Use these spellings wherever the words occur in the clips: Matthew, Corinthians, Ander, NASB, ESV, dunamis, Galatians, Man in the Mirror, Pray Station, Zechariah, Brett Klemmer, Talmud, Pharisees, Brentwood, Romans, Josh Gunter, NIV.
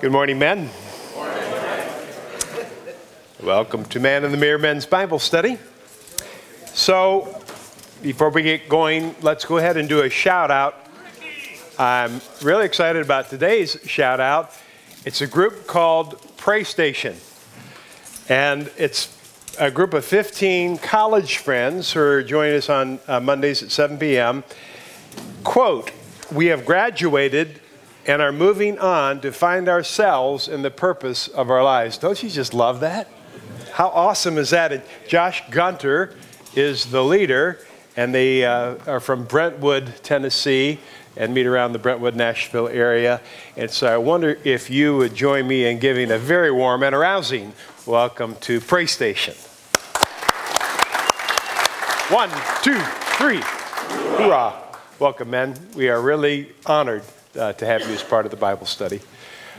Good morning, men. Good morning. Welcome to Man in the Mirror Men's Bible Study. So, before we get going, let's go ahead and do a shout out. I'm really excited about today's shout out. It's a group called Pray Station. And it's a group of 15 college friends who are joining us on Mondays at 7 p.m. Quote, "We have graduated and are moving on to find ourselves in the purpose of our lives." Don't you just love that? How awesome is that? And Josh Gunter is the leader, and they are from Brentwood, Tennessee, and meet around the Brentwood, Nashville area. And so I wonder if you would join me in giving a very warm and arousing welcome to Pray Station. 1, 2, 3. Hoorah. Welcome, men. We are really honored to have you as part of the Bible study.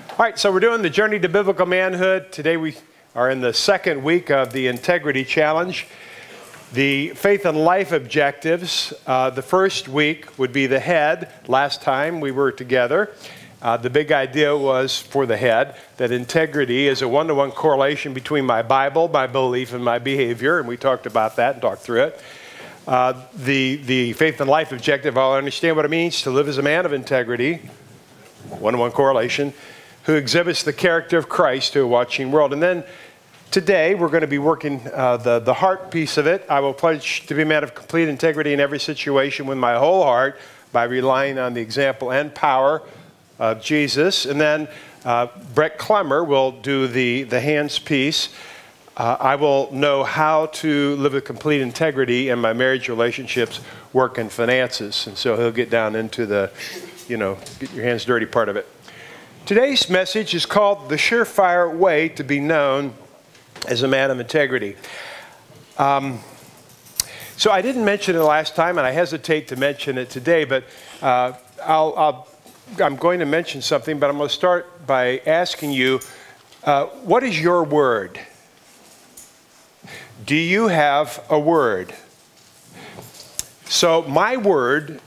All right, so we're doing the Journey to Biblical Manhood. Today we are in the second week of the Integrity Challenge, the Faith and Life Objectives. The first week would be the head. Last time we were together, the big idea was for the head that integrity is a one-to-one correlation between my Bible, my belief, and my behavior, and we talked about that and talked through it. The faith and life objective, I'll understand what it means to live as a man of integrity, one-to-one correlation, who exhibits the character of Christ to a watching world. And then today we're going to be working the heart piece of it. I will pledge to be a man of complete integrity in every situation with my whole heart by relying on the example and power of Jesus. And then Brett Klemmer will do the hands piece. I will know how to live with complete integrity in my marriage, relationships, work, and finances. And so he'll get down into the, you know, get your hands dirty part of it. Today's message is called The Surefire Way to Be Known as a Man of Integrity. So I didn't mention it last time, and I hesitate to mention it today, but I'm going to mention something, but I'm going to start by asking you, what is your word? Do you have a word? So my word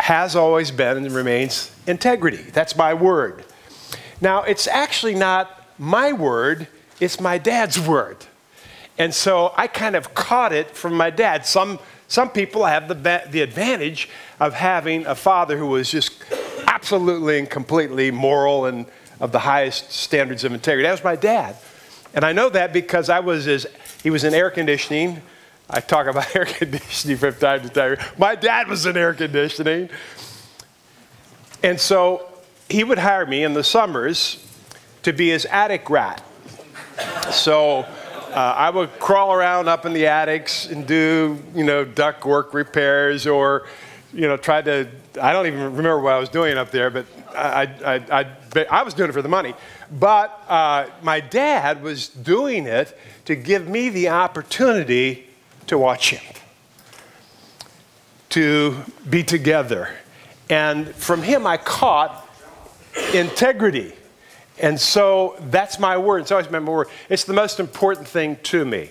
has always been and remains integrity. That's my word. Now, it's actually not my word. It's my dad's word. And so I kind of caught it from my dad. Some people have the advantage of having a father who was just absolutely and completely moral and of the highest standards of integrity. That was my dad. And I know that because he was in air conditioning. I talk about air conditioning from time to time. My dad was in air conditioning. And so he would hire me in the summers to be his attic rat. So I would crawl around up in the attics and do, you know, duct work repairs or, you know, I don't even remember what I was doing up there, but I was doing it for the money. But my dad was doing it to give me the opportunity to watch him, to be together. And from him, I caught integrity. And so that's my word. It's always been my word. It's the most important thing to me.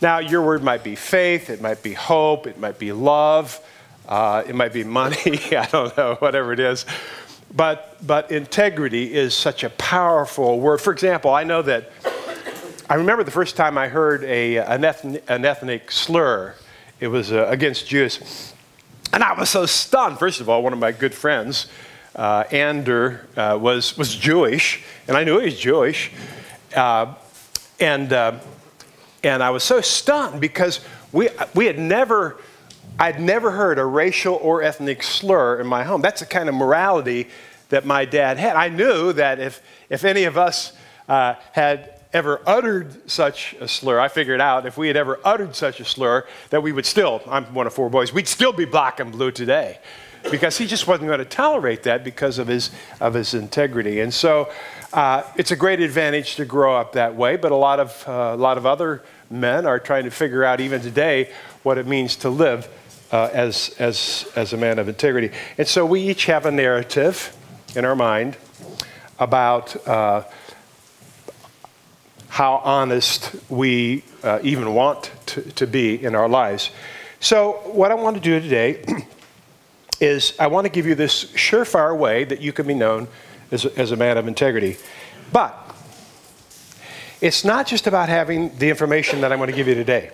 Now, your word might be faith. It might be hope. It might be love. It might be money. I don't know, whatever it is. But integrity is such a powerful word. For example, I remember the first time I heard an ethnic slur. It was against Jews. And I was so stunned. First of all, one of my good friends, Ander, was Jewish. And I knew he was Jewish. And I was so stunned because I'd never heard a racial or ethnic slur in my home. That's the kind of morality that my dad had. I knew that if any of us had ever uttered such a slur, I figured out if we had ever uttered such a slur, that we would still, I'm one of four boys, we'd still be black and blue today. Because he just wasn't going to tolerate that because of his integrity. And so it's a great advantage to grow up that way, but a lot of other men are trying to figure out even today what it means to live as a man of integrity. And so we each have a narrative in our mind about how honest we even want to be in our lives. So what I want to do today is I want to give you this surefire way that you can be known as a man of integrity. But it's not just about having the information that I'm going to give you today.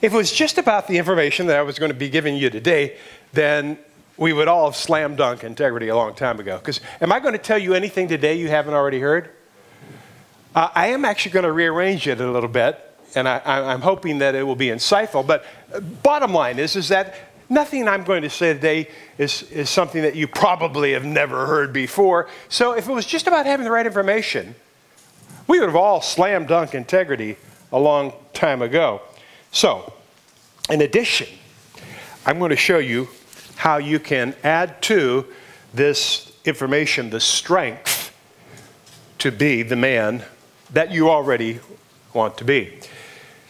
If it was just about the information that I was going to be giving you today, then we would all have slam dunk integrity a long time ago. Because am I going to tell you anything today you haven't already heard? I am actually going to rearrange it a little bit, and I'm hoping that it will be insightful. But bottom line is that nothing I'm going to say today is something that you probably have never heard before. So if it was just about having the right information, we would have all slam dunk integrity a long time ago. So, in addition, I'm going to show you how you can add to this information the strength to be the man that you already want to be.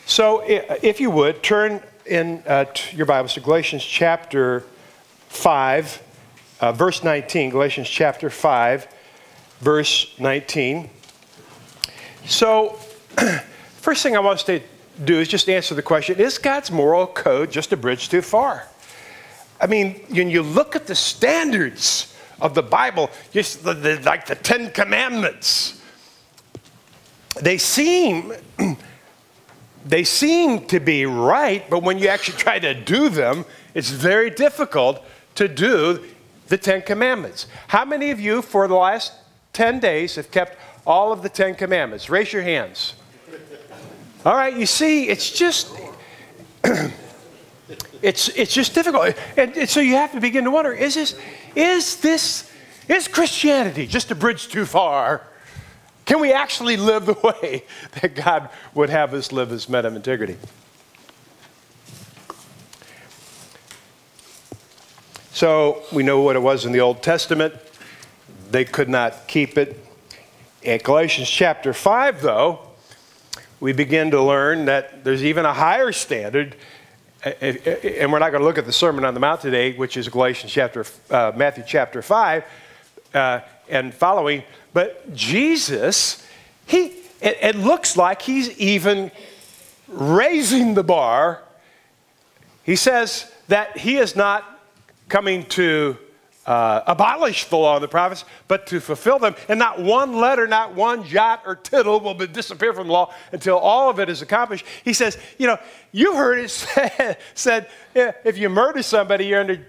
So, if you would, turn in your Bibles to Galatians chapter 5, verse 19. Galatians chapter 5, verse 19. So, first thing I want to do is just answer the question, is God's moral code just a bridge too far? I mean, when you look at the standards of the Bible, just like the Ten Commandments, they seem to be right, but when you actually try to do them, it's very difficult to do the Ten Commandments. How many of you for the last 10 days have kept all of the Ten Commandments? Raise your hands. All right, you see, it's just, it's just difficult. And so you have to begin to wonder, is Christianity just a bridge too far? Can we actually live the way that God would have us live as men of integrity? So we know what it was in the Old Testament. They could not keep it. In Galatians chapter 5, though, we begin to learn that there's even a higher standard, and we're not going to look at the Sermon on the Mount today, which is Matthew chapter 5 and following, but Jesus, it looks like he's even raising the bar. He says that he is not coming to abolish the law and the prophets, but to fulfill them. And not one letter, not one jot or tittle will disappear from the law until all of it is accomplished. He says, you know, you heard it said if you murder somebody, you're under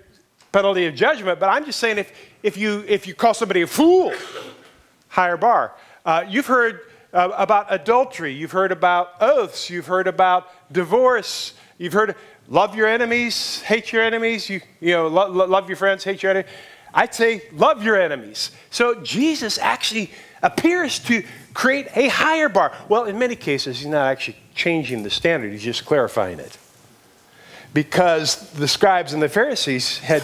penalty of judgment. But I'm just saying if you call somebody a fool, higher bar. You've heard about adultery. You've heard about oaths. You've heard about divorce. You've heard love your enemies, hate your enemies. You know, love your friends, hate your enemies. I'd say love your enemies. So Jesus actually appears to create a higher bar. Well, in many cases, he's not actually changing the standard. He's just clarifying it. Because the scribes and the Pharisees had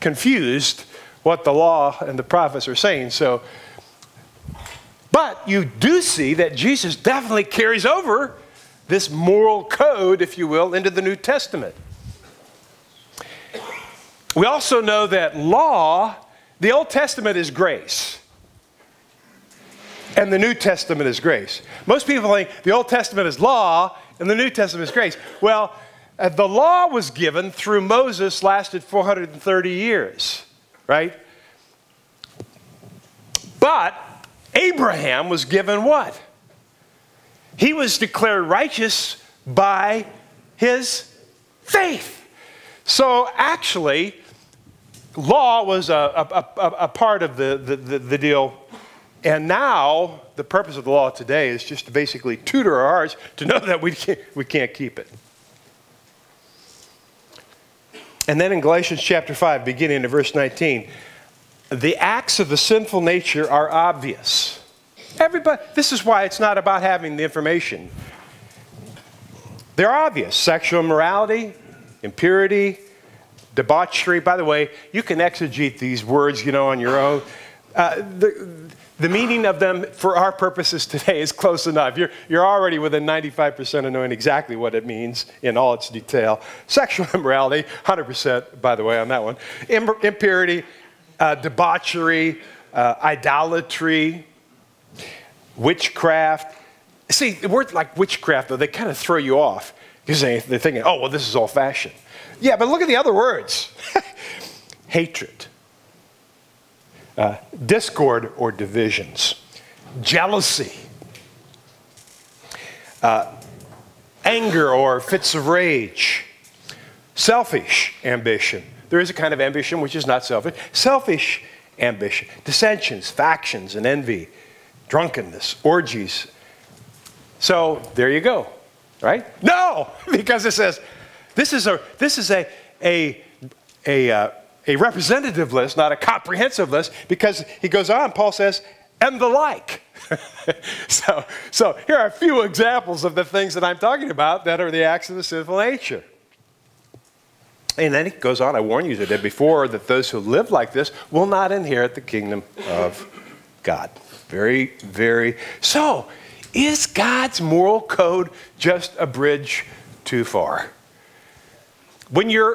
confused what the law and the prophets are saying. So, but you do see that Jesus definitely carries over this moral code, if you will, into the New Testament. We also know that law, the Old Testament is grace, and the New Testament is grace. Most people think the Old Testament is law, and the New Testament is grace. Well, the law was given through Moses, lasted 430 years, right? But Abraham was given what? He was declared righteous by his faith. So actually, law was a part of the deal. And now, the purpose of the law today is just to basically tutor our hearts to know that we can't keep it. And then in Galatians chapter 5, beginning in verse 19, the acts of the sinful nature are obvious. Everybody, this is why it's not about having the information. They're obvious. Sexual immorality, impurity, debauchery. By the way, you can exegete these words, you know, on your own. The meaning of them for our purposes today is close enough. You're already within 95% of knowing exactly what it means in all its detail. Sexual immorality, 100%, by the way, on that one. Impurity, debauchery, idolatry. Witchcraft. See, the word like witchcraft, though, they kind of throw you off because they're thinking, oh, well, this is old-fashioned. Yeah, but look at the other words. Hatred, discord or divisions, jealousy, anger or fits of rage, selfish ambition. There is a kind of ambition which is not selfish. Selfish ambition, dissensions, factions, and envy, drunkenness, orgies. So there you go, right? No, because it says this is a representative list, not a comprehensive list, because he goes on, Paul says, and the like. So here are a few examples of the things that I'm talking about that are the acts of the sinful nature. And then he goes on, I warn you today before that those who live like this will not inherit the kingdom of God. Very, very. So is God's moral code just a bridge too far? When you're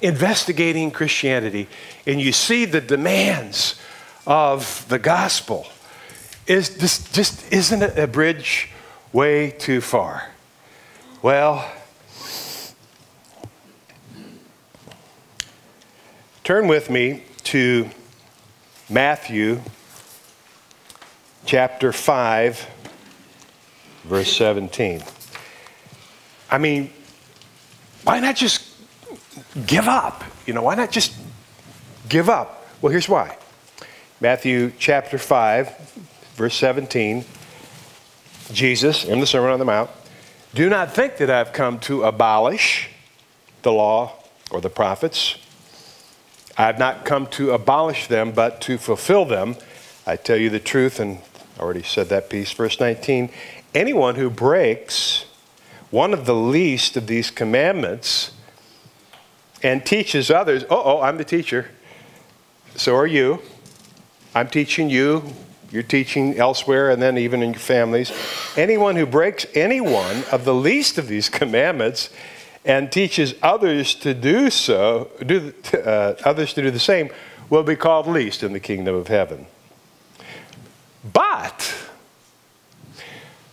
investigating Christianity and you see the demands of the gospel, isn't it a bridge way too far? Well, turn with me to Matthew chapter 5, verse 17. I mean, why not just give up? You know, why not just give up? Well, here's why. Matthew chapter 5, verse 17, Jesus in the Sermon on the Mount, do not think that I've come to abolish the law or the prophets. I have not come to abolish them, but to fulfill them. I tell you the truth, and I already said that piece. Verse 19, anyone who breaks one of the least of these commandments and teaches others, I'm the teacher, so are you. I'm teaching you, you're teaching elsewhere, and then even in your families. Anyone who breaks any one of the least of these commandments and teaches others to do so, do the same, will be called least in the kingdom of heaven. But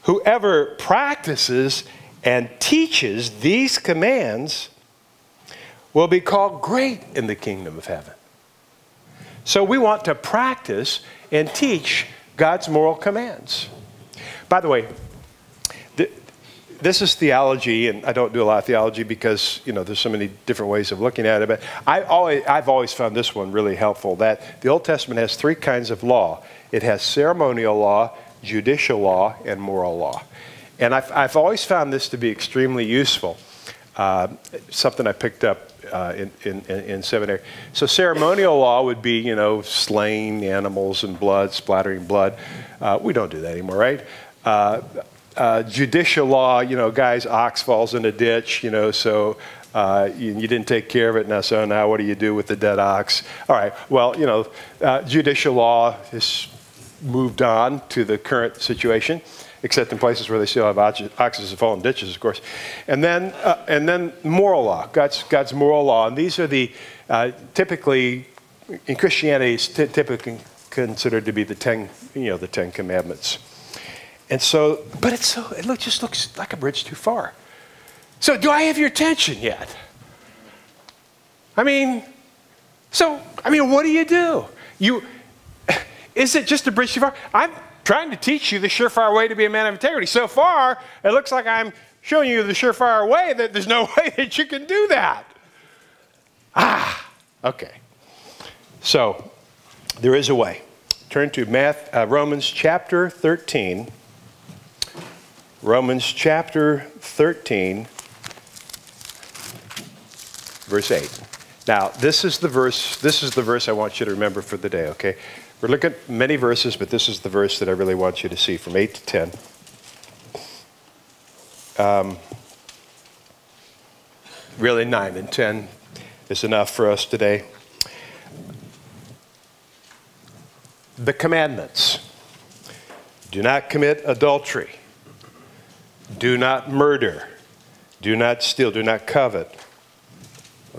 whoever practices and teaches these commands will be called great in the kingdom of heaven. So we want to practice and teach God's moral commands. By the way, this is theology, and I don't do a lot of theology because, you know, there's so many different ways of looking at it, but I've always found this one really helpful, that the Old Testament has three kinds of law. It has ceremonial law, judicial law, and moral law. And I've always found this to be extremely useful, something I picked up in seminary. So ceremonial law would be, you know, slaying animals and blood, splattering blood. We don't do that anymore, right? Judicial law, you know, guy's ox falls in a ditch, you know, so you didn't take care of it. Now, so now what do you do with the dead ox? All right, well, you know, judicial law has moved on to the current situation, except in places where they still have oxes that fall in ditches, of course. And then moral law, God's moral law. And these are the, typically, in Christianity, it's typically considered to be the Ten Commandments. And so, but it just looks like a bridge too far. So do I have your attention yet? I mean, what do? Is it just a bridge too far? I'm trying to teach you the surefire way to be a man of integrity. So far, it looks like I'm showing you the surefire way that there's no way that you can do that. Okay. So, there is a way. Turn to Romans chapter 13. Romans chapter 13, verse 8. Now, this is the verse I want you to remember for the day, okay? We're looking at many verses, but this is the verse that I really want you to see from 8 to 10. Really, 9 and 10 is enough for us today. The commandments. Do not commit adultery. Do not murder. Do not steal. Do not covet.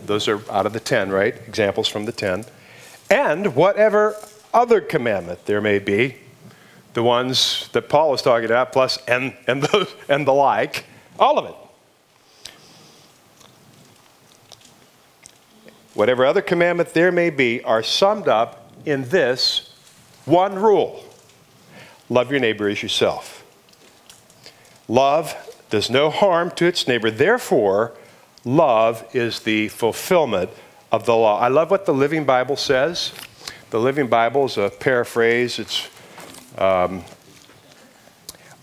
Those are out of the 10, right? Examples from the 10. And whatever other commandment there may be, the ones that Paul is talking about, plus and the like, all of it. whatever other commandment there may be, are summed up in this one rule. Love your neighbor as yourself. Love does no harm to its neighbor. Therefore, love is the fulfillment of the law. I love what the Living Bible says. The Living Bible is a paraphrase. It's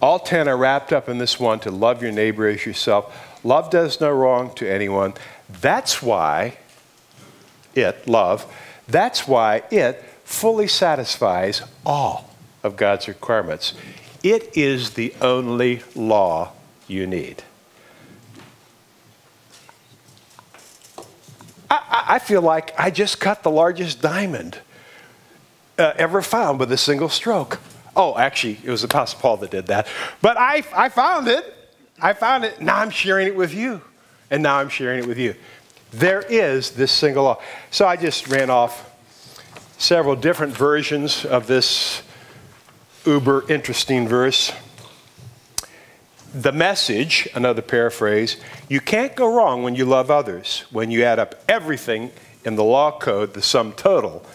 all 10 are wrapped up in this one, to love your neighbor as yourself. Love does no wrong to anyone. That's why it fully satisfies all of God's requirements. It is the only law you need. I feel like I just cut the largest diamond ever found with a single stroke. Oh, actually, it was Apostle Paul that did that. But I found it. I found it. Now I'm sharing it with you. And now I'm sharing it with you. There is this single law. So I just ran off several different versions of this uber interesting verse. The Message, another paraphrase, you can't go wrong when you love others. When you add up everything in the law code, the sum total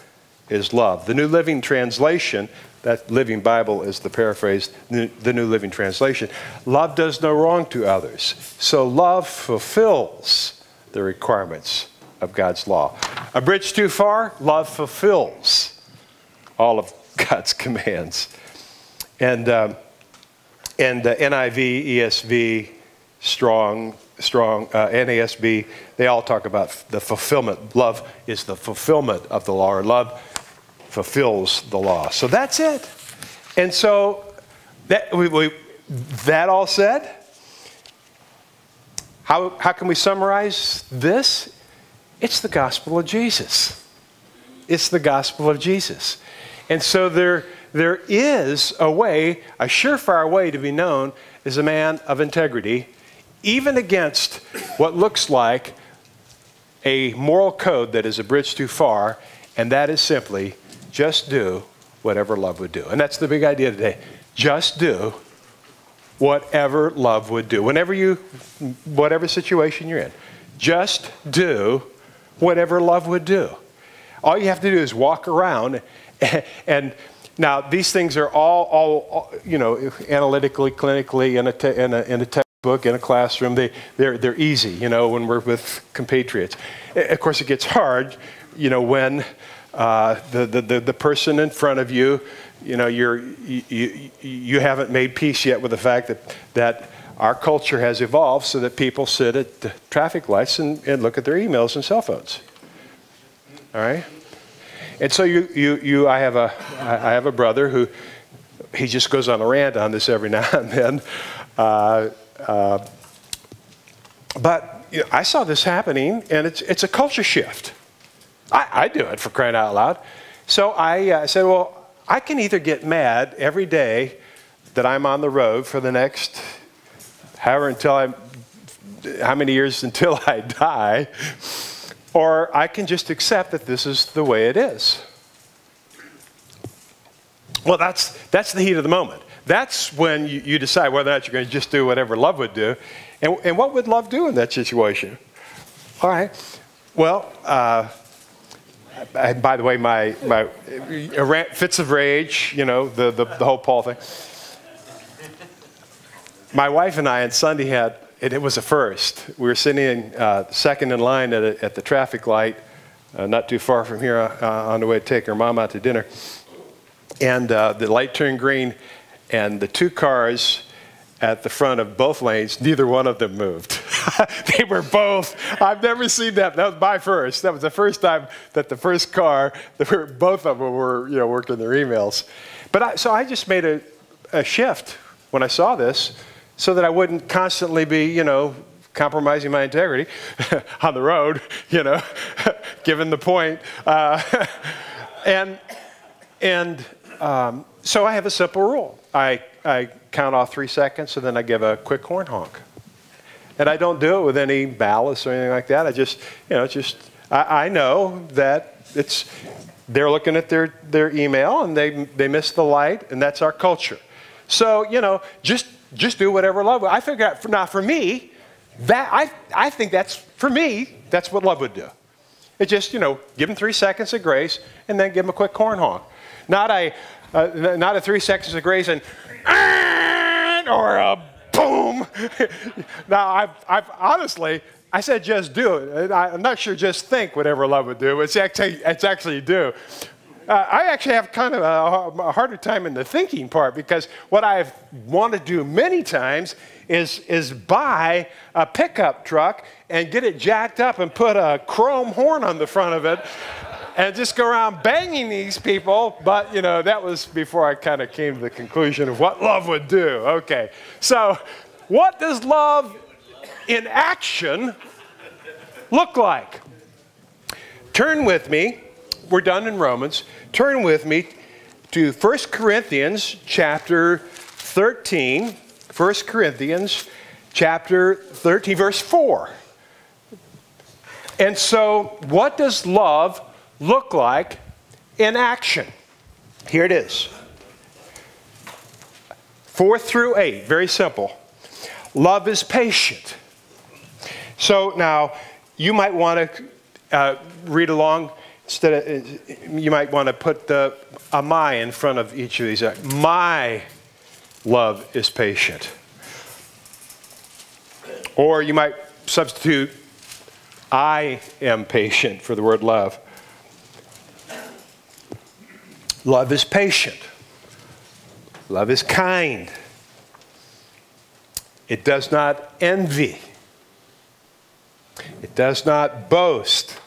is love. The New Living Translation, that Living Bible is the paraphrase, the New Living Translation, love does no wrong to others. So love fulfills the requirements of God's law. A bridge too far, love fulfills all of God's commands. And NIV, ESV, NASB, they all talk about the fulfillment. Love is the fulfillment of the law, or love fulfills the law. So that's it. And so that all said, how can we summarize this? It's the gospel of Jesus. It's the gospel of Jesus. And so there is a way, a surefire way to be known as a man of integrity, even against what looks like a moral code that is a bridge too far, and that is simply just do whatever love would do. And that's the big idea today. Just do whatever love would do. Whatever situation you're in, just do whatever love would do. All you have to do is walk around, and now these things are all you know, analytically, clinically, in a textbook, in a classroom. They're easy, you know, when we're with compatriots. Of course, it gets hard, you know, when the person in front of you, you know, you haven't made peace yet with the fact that our culture has evolved so that people sit at the traffic lights and look at their emails and cell phones. All right? And so I have a brother who, he just goes on a rant on this every now and then. But you know, I saw this happening, and it's a culture shift. I do it, for crying out loud. So I said, well, I can either get mad every day that I'm on the road for the next how many years until I die, or I can just accept that this is the way it is. Well, that's the heat of the moment. That's when you decide whether or not you're going to just do whatever love would do. And what would love do in that situation? All right. Well, by the way, my fits of rage, you know, the whole Paul thing. My wife and I on Sunday had, and it was a first, we were sitting in, second in line at the traffic light, not too far from here, on the way to take her mom out to dinner. And the light turned green, and the two cars at the front of both lanes, neither one of them moved. They were both, I've never seen that. That was my first. That was the first time that the first car, both of them were, you know, working their emails. But so I just made a shift when I saw this, so that I wouldn't constantly be, you know, compromising my integrity on the road, you know, given the point. So I have a simple rule. I count off 3 seconds, and then I give a quick horn honk. And I don't do it with any malice or anything like that. I just, you know, I know that they're looking at their email, and they miss the light, and that's our culture. So, you know, just do whatever love would. I figure out, for me, I think that's, for me, that's what love would do. It's just, you know, give them 3 seconds of grace and then give them a quick corn honk. Not a 3 seconds of grace and or a boom. Now, I've honestly, I said just do it. I'm not sure just think would ever love would do. It's actually do. I actually have kind of a harder time in the thinking part, because what I've wanted to do many times is buy a pickup truck and get it jacked up and put a chrome horn on the front of it and just go around banging these people. But, you know, that was before I kind of came to the conclusion of what love would do. Okay, so what does love in action look like? Turn with me. We're done in Romans. Turn with me to 1 Corinthians chapter 13. 1 Corinthians chapter 13, verse 4. And so, what does love look like in action? Here it is. 4 through 8, very simple. Love is patient. So now, you might want to read along. You might want to put a my in front of each of these. My love is patient. Or you might substitute I am patient for the word love. Love is patient. Love is kind. It does not envy. It does not boast.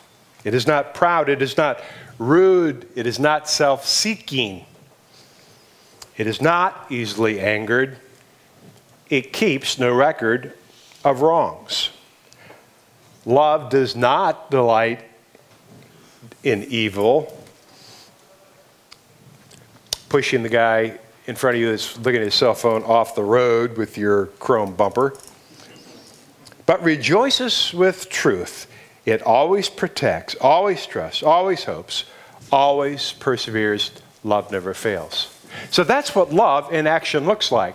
It is not proud. It is not rude. It is not self-seeking. It is not easily angered. It keeps no record of wrongs. Love does not delight in evil. Pushing the guy in front of you that's looking at his cell phone off the road with your chrome bumper. But rejoices with truth. It always protects, always trusts, always hopes, always perseveres. Love never fails. So that's what love in action looks like.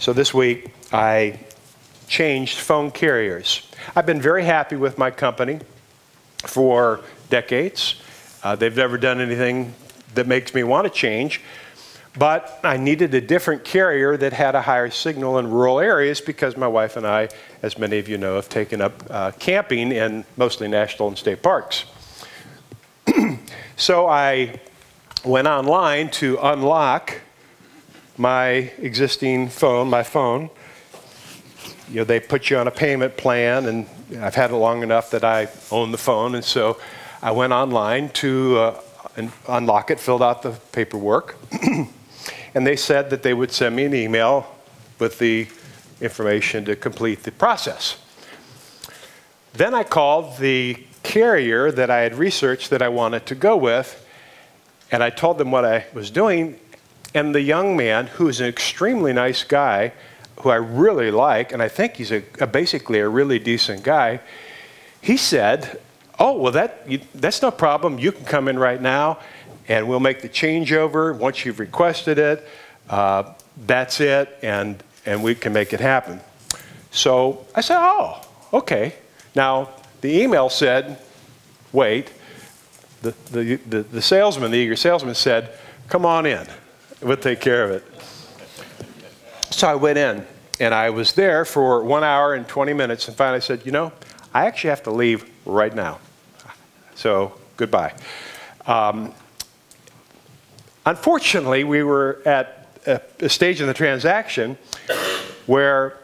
So this week, I changed phone carriers. I've been very happy with my company for decades. They've never done anything that makes me want to change. But I needed a different carrier that had a higher signal in rural areas, because my wife and I, as many of you know, have taken up camping in mostly national and state parks. So I went online to unlock my existing phone, my phone. You know, they put you on a payment plan, and I've had it long enough that I own the phone. And so I went online to unlock it, filled out the paperwork. And they said that they would send me an email with the information to complete the process. Then I called the carrier that I had researched that I wanted to go with, and I told them what I was doing, and the young man, who is an extremely nice guy, who I really like, and I think he's basically a really decent guy, he said, oh, well, that's no problem. You can come in right now, and we'll make the changeover once you've requested it. That's it, and we can make it happen. So I said, oh, okay. Now, the email said, wait. The salesman, the eager salesman said, come on in. We'll take care of it. So I went in, and I was there for 1 hour and 20 minutes, and finally said, you know, I actually have to leave right now. So goodbye. Unfortunately, we were at a stage in the transaction where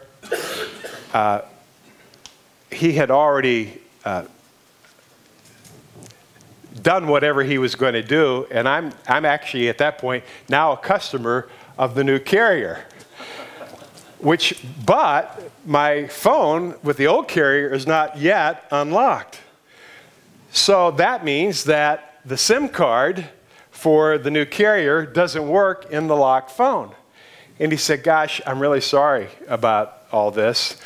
he had already done whatever he was going to do, and I'm actually at that point now a customer of the new carrier. But my phone with the old carrier is not yet unlocked. So that means that the SIM card for the new carrier doesn't work in the locked phone. And he said, gosh, I'm really sorry about all this.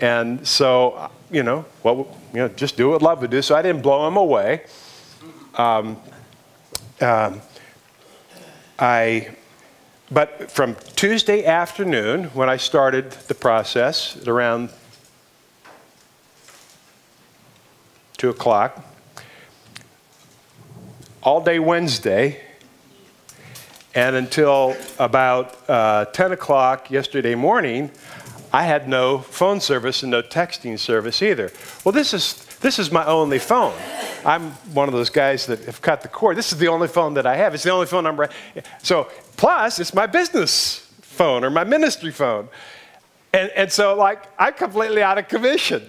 And so, you know, well, you know, just do what love would do. So I didn't blow him away. But from Tuesday afternoon, when I started the process at around 2 o'clock, all day Wednesday and until about 10 o'clock yesterday morning, I had no phone service and no texting service either. Well, this is my only phone. I'm one of those guys that have cut the cord. This is the only phone that I have. It's the only phone number. So plus, it's my business phone or my ministry phone. And so, like, I'm completely out of commission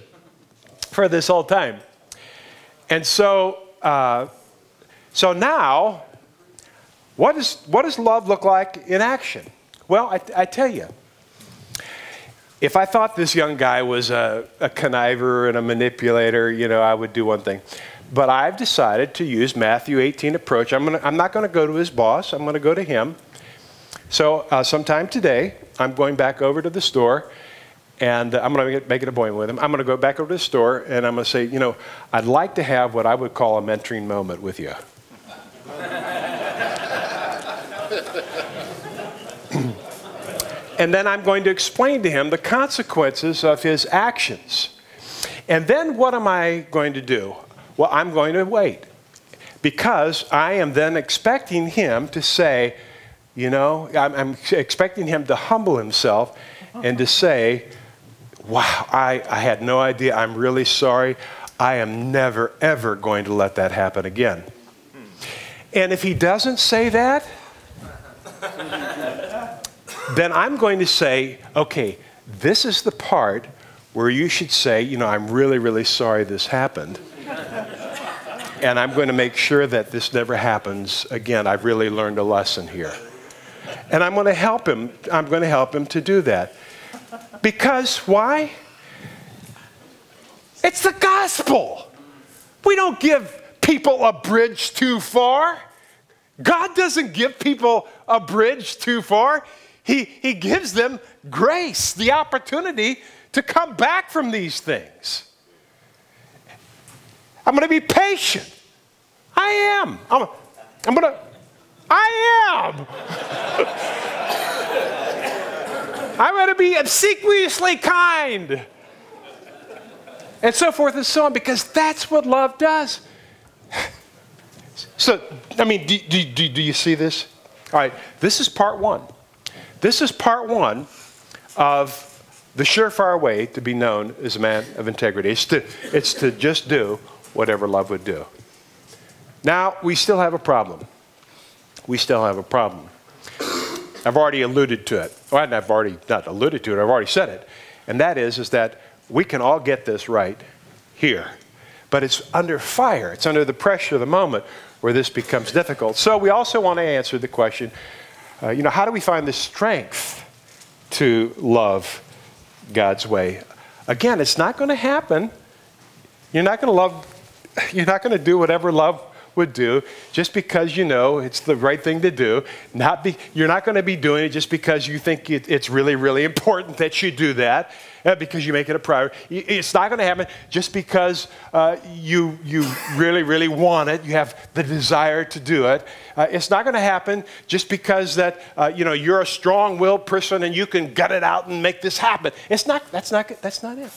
for this whole time. And so, so now, what does love look like in action? Well, I tell you, if I thought this young guy was a conniver and a manipulator, you know, I would do one thing. But I've decided to use Matthew 18 approach. I'm not going to go to his boss. I'm going to go to him. So sometime today, I'm going back over to the store, and I'm going to make an appointment with him. I'm going to go back over to the store, and I'm going to say, you know, I'd like to have what I would call a mentoring moment with you. And then I'm going to explain to him the consequences of his actions. And then what am I going to do? Well, I'm going to wait, because I am then expecting him to say, you know, I'm expecting him to humble himself and to say, wow, I had no idea. I'm really sorry. I am never, ever going to let that happen again. And if he doesn't say that, then I'm going to say, okay, this is the part where you should say, you know, I'm really, really sorry this happened. And I'm going to make sure that this never happens again. I've really learned a lesson here. And I'm going to help him. I'm going to help him to do that. Because why? It's the gospel. We don't give people a bridge too far. God doesn't give people a bridge too far. He gives them grace, the opportunity to come back from these things. I'm going to be patient. I am. I am. I'm going to be obsequiously kind. And so forth and so on, because that's what love does. So, I mean, do you see this? All right, this is part one. This is part one of the surefire way to be known as a man of integrity. It's to just do whatever love would do. Now, we still have a problem. We still have a problem. I've already alluded to it. Well, I've already not alluded to it. I've already said it. And that is that we can all get this right here. But it's under fire. It's under the pressure of the moment where this becomes difficult. So we also want to answer the question, you know, how do we find the strength to love God's way? Again, it's not going to happen. You're not going to love, you're not going to do whatever love would do just because you know it's the right thing to do. You're not going to be doing it just because you think it's really, really important that you do that, because you make it a priority. It's not going to happen just because you really, really want it. You have the desire to do it. It's not going to happen just because that you know, you're a strong-willed person and you can gut it out and make this happen. It's not. That's not it.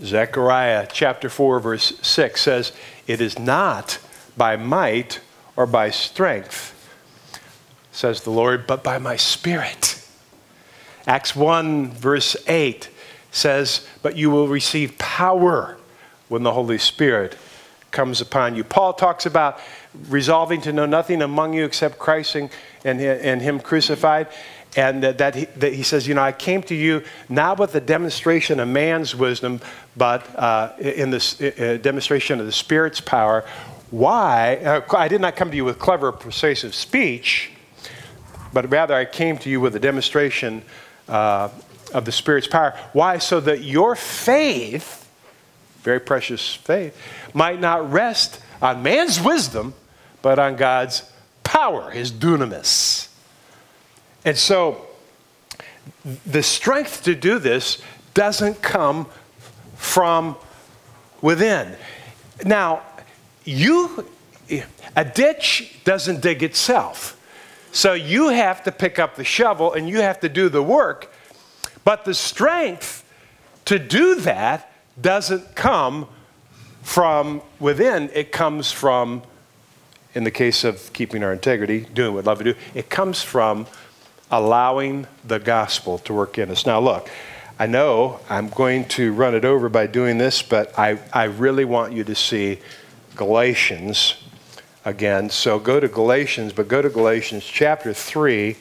Zechariah chapter 4, verse 6 says, "It is not by might or by strength, says the Lord, but by my Spirit." Acts 1, verse 8 says, "But you will receive power when the Holy Spirit comes upon you." Paul talks about resolving to know nothing among you except Christ and Him crucified. And that he says, you know, I came to you not with the demonstration of man's wisdom, but in the demonstration of the Spirit's power. Why? I did not come to you with clever, persuasive speech, but rather I came to you with a demonstration of the Spirit's power. Why? So that your faith, very precious faith, might not rest on man's wisdom, but on God's power, His dunamis. And so the strength to do this doesn't come from within. Now, a ditch doesn't dig itself. So you have to pick up the shovel and you have to do the work. But the strength to do that doesn't come from within, it comes from, in the case of keeping our integrity, doing what love we do, it comes from allowing the gospel to work in us. Now look, I know I'm going to run it over by doing this, but I really want you to see Galatians again. So go to Galatians, but go to Galatians chapter 3.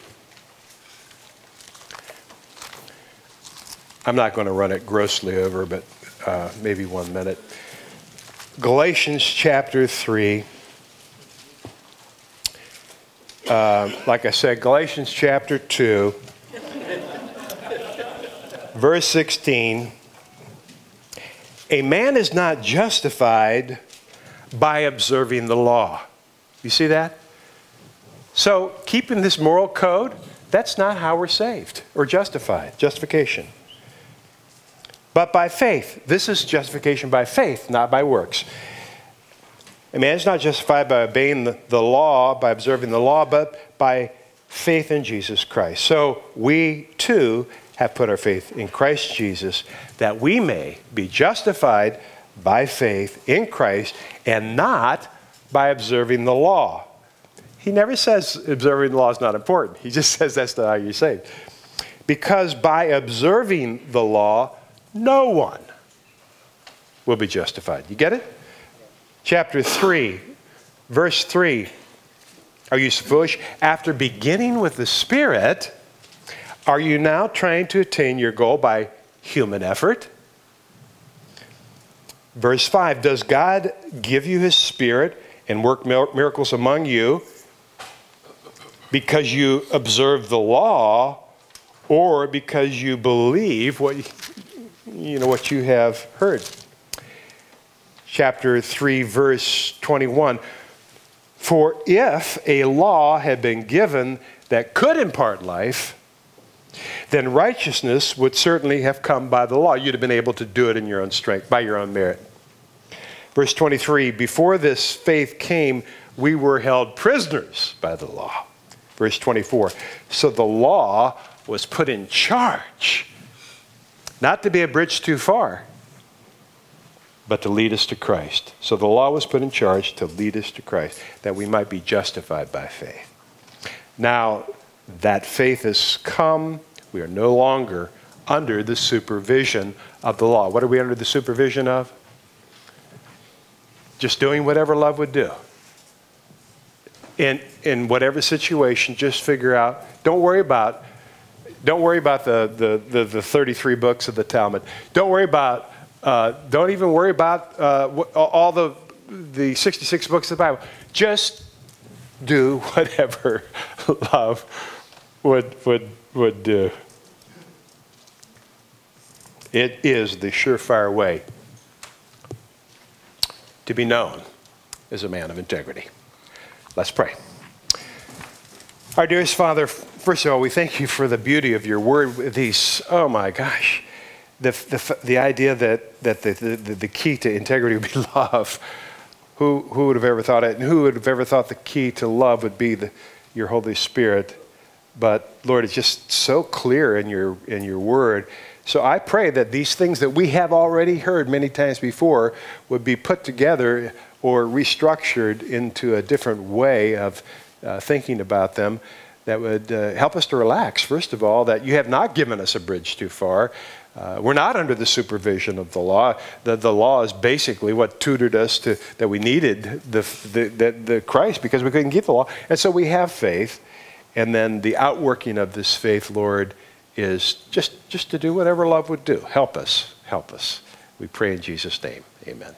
I'm not going to run it grossly over, but maybe 1 minute. Galatians chapter 3. Like I said, Galatians chapter 2, verse 16. A man is not justified by observing the law. You see that? So keeping this moral code, that's not how we're saved or justified. Justification. But by faith. This is justification by faith, not by works. A man is not justified by obeying the law, by observing the law, but by faith in Jesus Christ. So we too have put our faith in Christ Jesus, that we may be justified by faith in Christ and not by observing the law. He never says observing the law is not important. He just says that's not how you're saved. Because by observing the law, no one will be justified. You get it? Chapter 3, verse 3. Are you foolish? After beginning with the Spirit, are you now trying to attain your goal by human effort? Verse 5. Does God give you His Spirit and work miracles among you because you observe the law, or because you believe what you have heard? Chapter 3, verse 21. For if a law had been given that could impart life, then righteousness would certainly have come by the law. You'd have been able to do it in your own strength, by your own merit. Verse 23. Before this faith came, we were held prisoners by the law. Verse 24. So the law was put in charge, not to be a bridge too far, but to lead us to Christ. So the law was put in charge to lead us to Christ, that we might be justified by faith. Now that faith has come, we are no longer under the supervision of the law. What are we under the supervision of? Just doing whatever love would do. In whatever situation, just figure out, don't worry about the 33 books of the Talmud. Don't worry about, don't even worry about all the 66 books of the Bible. Just do whatever love would do. It is the surefire way to be known as a man of integrity. Let's pray. Our dearest Father, first of all, we thank you for the beauty of your word. Oh my gosh, the idea that the key to integrity would be love. Who would have ever thought it? And who would have ever thought the key to love would be your Holy Spirit? But Lord, it's just so clear in your word. So I pray that these things that we have already heard many times before would be put together or restructured into a different way of thinking about them, that would help us to relax, first of all, that you have not given us a bridge too far. We're not under the supervision of the law. The law is basically what tutored us that we needed the Christ, because we couldn't keep the law. And so we have faith. And then the outworking of this faith, Lord, is just to do whatever love would do. Help us. Help us. We pray in Jesus' name. Amen.